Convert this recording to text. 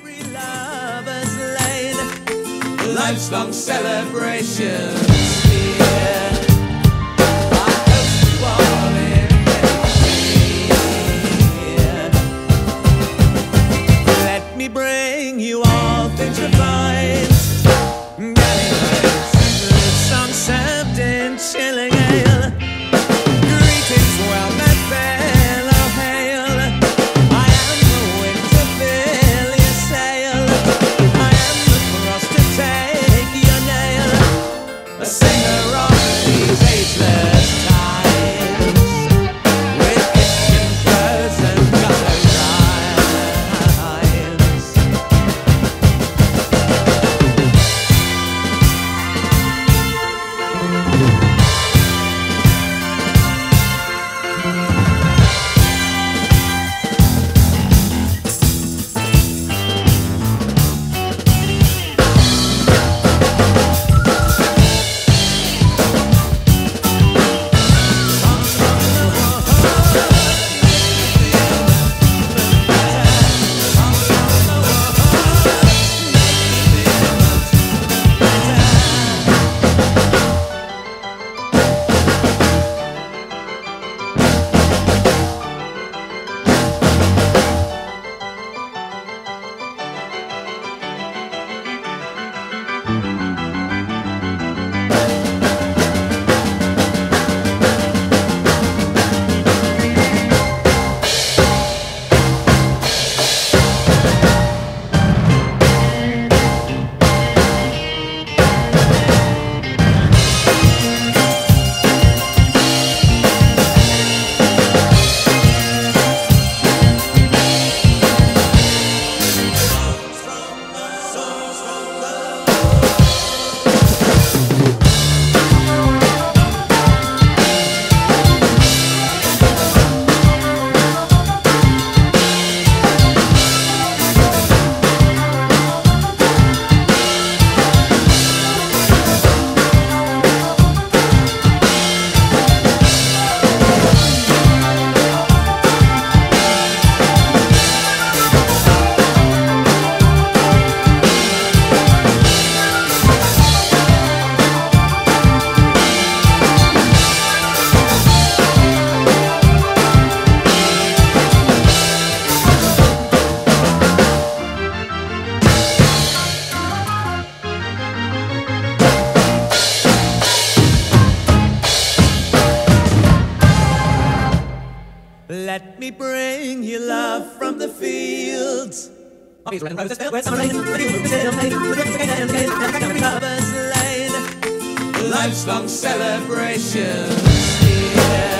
Every lover's lane, life's long celebrations here. I hope you all embrace me. Let me bring you all picture vines, galleons, song served in chilling ale. Greetings, well met, fellow hail. I am the wind to fill your sail. I am the frost to take your nail. A singer of these ageless times, with kitchen furs and gutter rhymes. Let me bring you love from the fields. Poppies, red roses, where summer rain. Life's long celebrations here.